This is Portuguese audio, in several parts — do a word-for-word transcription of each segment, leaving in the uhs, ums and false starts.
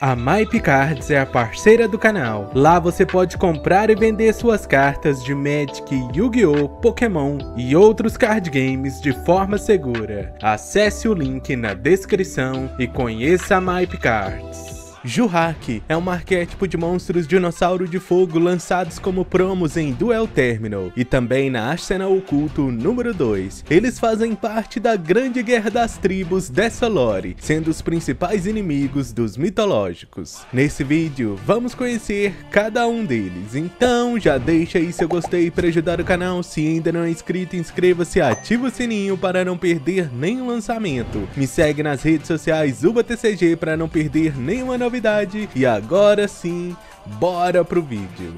A MyPcards é a parceira do canal. Lá você pode comprar e vender suas cartas de Magic, Yu-Gi-Oh!, Pokémon e outros card games de forma segura. Acesse o link na descrição e conheça a MyPcards. Jurrac é um arquétipo de monstros dinossauro de fogo lançados como promos em Duel Terminal e também na Ascensão Oculta número dois. Eles fazem parte da Grande Guerra das Tribos Dessalore, sendo os principais inimigos dos mitológicos. Nesse vídeo, vamos conhecer cada um deles, então já deixa aí seu gostei para ajudar o canal. Se ainda não é inscrito, inscreva-se e ativa o sininho para não perder nenhum lançamento. Me segue nas redes sociais Zuba T C G para não perder nenhuma novidade. Novidade, e agora sim, bora pro vídeo!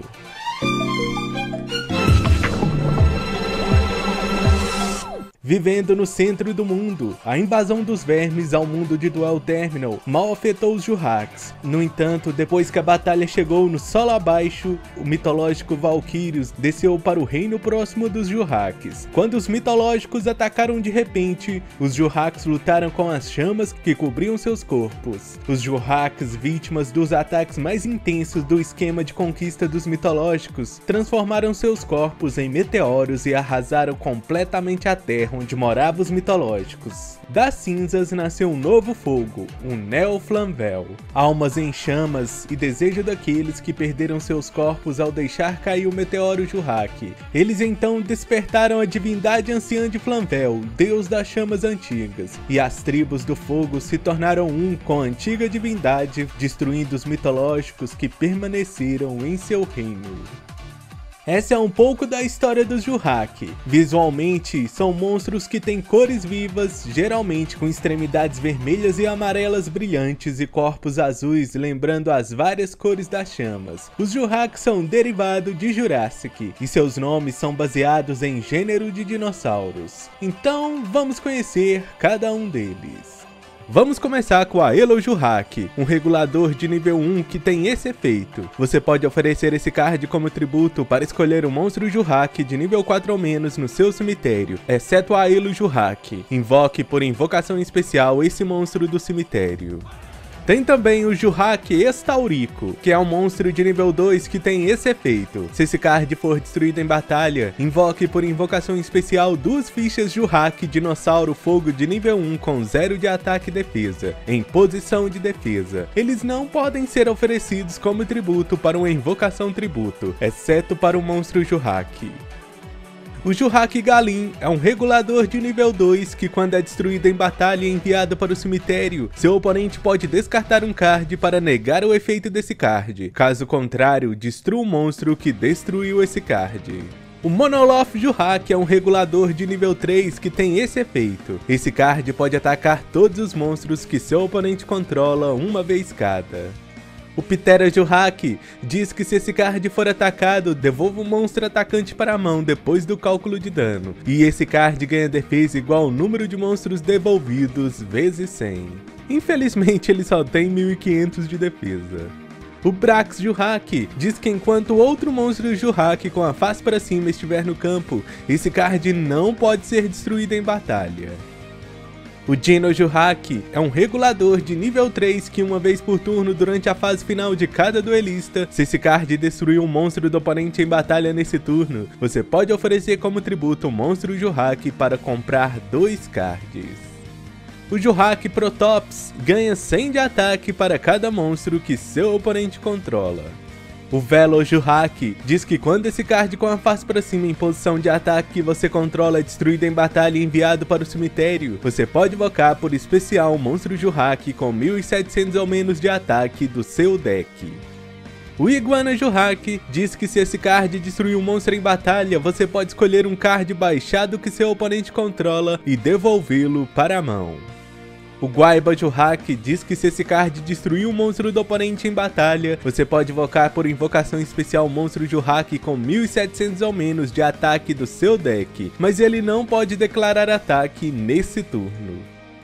Vivendo no centro do mundo, a invasão dos vermes ao mundo de Duel Terminal mal afetou os Jurracs. No entanto, depois que a batalha chegou no solo abaixo, o mitológico Valquírios desceu para o reino próximo dos Jurracs. Quando os mitológicos atacaram de repente, os Jurracs lutaram com as chamas que cobriam seus corpos. Os Jurracs, vítimas dos ataques mais intensos do esquema de conquista dos mitológicos, transformaram seus corpos em meteoros e arrasaram completamente a Terra, onde moravam os mitológicos. Das cinzas nasceu um novo fogo, um Neo-Flamvell. Almas em chamas e desejo daqueles que perderam seus corpos ao deixar cair o meteoro Jurrac. Eles então despertaram a divindade anciã de Flamvell, deus das chamas antigas, e as tribos do fogo se tornaram um com a antiga divindade, destruindo os mitológicos que permaneceram em seu reino. Essa é um pouco da história dos Jurrac. Visualmente, são monstros que têm cores vivas, geralmente com extremidades vermelhas e amarelas brilhantes e corpos azuis lembrando as várias cores das chamas. Os Jurrac são derivados de Jurassic e seus nomes são baseados em gênero de dinossauros. Então, vamos conhecer cada um deles. Vamos começar com a Velo Juhaki, um regulador de nível um que tem esse efeito. Você pode oferecer esse card como tributo para escolher um monstro Jurrac de nível quatro ou menos no seu cemitério, exceto a Velo Juhaki. Invoque por invocação especial esse monstro do cemitério. Tem também o Jurrac Estaurico, que é um monstro de nível dois que tem esse efeito. Se esse card for destruído em batalha, invoque por invocação especial duas fichas Jurrac Dinossauro Fogo de nível um com zero de ataque e defesa, em posição de defesa. Eles não podem ser oferecidos como tributo para uma invocação tributo, exceto para o monstro Jurrac. O Jurrac Gallim é um regulador de nível dois que, quando é destruído em batalha e enviado para o cemitério, seu oponente pode descartar um card para negar o efeito desse card. Caso contrário, destrua o monstro que destruiu esse card. O Monoloph Jurrac é um regulador de nível três que tem esse efeito. Esse card pode atacar todos os monstros que seu oponente controla uma vez cada. O Ptera Jurrac diz que se esse card for atacado, devolva o monstro atacante para a mão depois do cálculo de dano. E esse card ganha defesa igual ao número de monstros devolvidos vezes cem. Infelizmente ele só tem mil e quinhentos de defesa. O Brax Jurrac diz que enquanto outro monstro Jurrac com a face para cima estiver no campo, esse card não pode ser destruído em batalha. O Dino Juhaki é um regulador de nível três que, uma vez por turno durante a fase final de cada duelista, se esse card destruir um monstro do oponente em batalha nesse turno, você pode oferecer como tributo um monstro Jurrac para comprar dois cards. O Jurrac Protops ganha cem de ataque para cada monstro que seu oponente controla. O Velo Juhaki diz que quando esse card com a face para cima em posição de ataque que você controla é destruído em batalha e enviado para o cemitério, você pode invocar por especial um monstro Jurrac com mil e setecentos ou menos de ataque do seu deck. O Iguana Juhaki diz que se esse card destruir um monstro em batalha, você pode escolher um card baixado que seu oponente controla e devolvê-lo para a mão. O Guaiba Jurrac diz que se esse card destruir um monstro do oponente em batalha, você pode invocar por invocação especial um monstro Jurrac com mil e setecentos ou menos de ataque do seu deck, mas ele não pode declarar ataque nesse turno.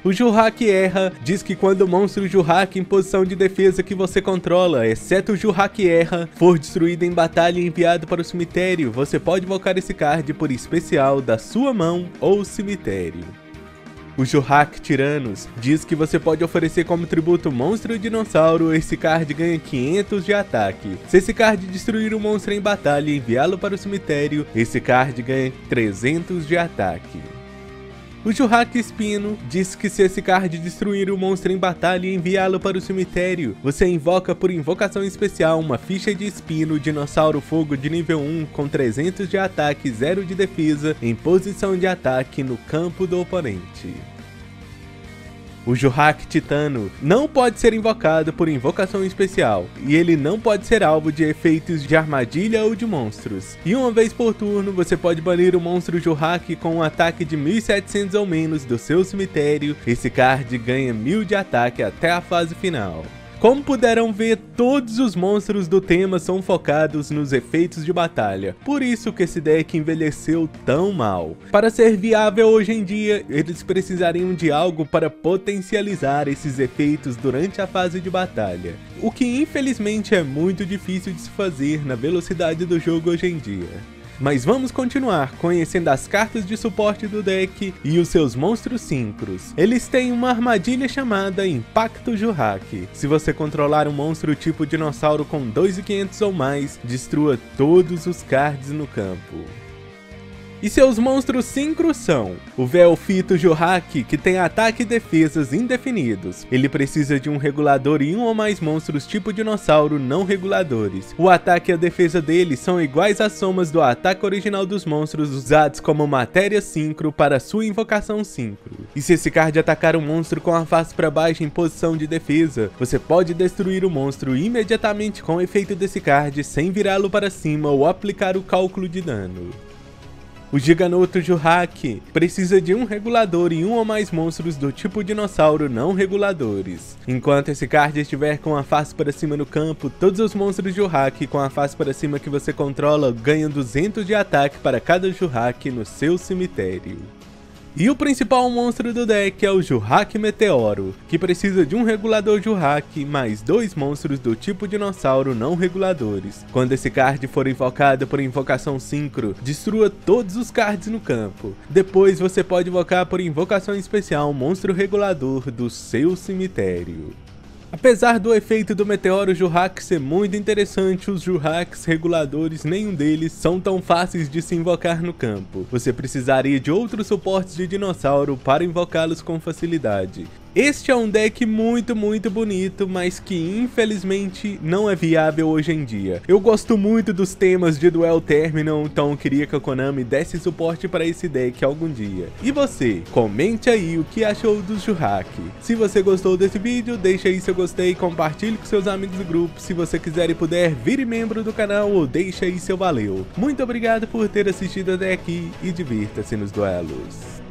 O Jurrac Erra diz que quando o monstro Jurrac em posição de defesa que você controla, exceto o Jurrac Erra, for destruído em batalha e enviado para o cemitério, você pode invocar esse card por especial da sua mão ou cemitério. o Jurrac Tiranos. Diz que você pode oferecer como tributo monstro e dinossauro, esse card ganha quinhentos de ataque. Se esse card destruir o monstro em batalha e enviá-lo para o cemitério, esse card ganha trezentos de ataque. O Jurrac Espino diz que se esse card destruir o monstro em batalha e enviá-lo para o cemitério, você invoca por invocação especial uma ficha de espino dinossauro fogo de nível um com trezentos de ataque e zero de defesa em posição de ataque no campo do oponente. O Jurrac Titano não pode ser invocado por invocação especial, e ele não pode ser alvo de efeitos de armadilha ou de monstros. E uma vez por turno, você pode banir o monstro Jurrac com um ataque de mil e setecentos ou menos do seu cemitério. Esse card ganha mil de ataque até a fase final. Como puderam ver, todos os monstros do tema são focados nos efeitos de batalha, por isso que esse deck envelheceu tão mal. Para ser viável hoje em dia, eles precisariam de algo para potencializar esses efeitos durante a fase de batalha, o que infelizmente é muito difícil de se fazer na velocidade do jogo hoje em dia. Mas vamos continuar conhecendo as cartas de suporte do deck e os seus monstros síncros. Eles têm uma armadilha chamada Impacto Jurrac. Se você controlar um monstro tipo dinossauro com dois mil e quinhentos ou mais, destrua todos os cards no campo. E seus monstros síncros são o Véu Fito Juhaki, que tem ataque e defesas indefinidos. Ele precisa de um regulador e um ou mais monstros tipo dinossauro não reguladores. O ataque e a defesa dele são iguais às somas do ataque original dos monstros usados como matéria síncro para sua invocação síncro. E se esse card atacar um monstro com a face para baixo em posição de defesa, você pode destruir o monstro imediatamente com o efeito desse card sem virá-lo para cima ou aplicar o cálculo de dano. O Giganoto Jurrac precisa de um regulador e um ou mais monstros do tipo dinossauro não reguladores. Enquanto esse card estiver com a face para cima no campo, todos os monstros Jurrac com a face para cima que você controla ganham duzentos de ataque para cada Jurrac no seu cemitério. E o principal monstro do deck é o Jurrac Meteoro, que precisa de um regulador Jurrac mais dois monstros do tipo dinossauro não reguladores. Quando esse card for invocado por invocação síncro, destrua todos os cards no campo. Depois você pode invocar por invocação especial um monstro regulador do seu cemitério. Apesar do efeito do Meteoro Jurrac ser muito interessante, os Jurracs reguladores, nenhum deles são tão fáceis de se invocar no campo. Você precisaria de outros suportes de dinossauro para invocá-los com facilidade. Este é um deck muito, muito bonito, mas que infelizmente não é viável hoje em dia. Eu gosto muito dos temas de Duel Terminal, então eu queria que a Konami desse suporte para esse deck algum dia. E você? Comente aí o que achou do Jurrac. Se você gostou desse vídeo, deixa aí seu gostei, compartilhe com seus amigos do grupo. Se você quiser e puder, vire membro do canal ou deixa aí seu valeu. Muito obrigado por ter assistido até aqui e divirta-se nos duelos.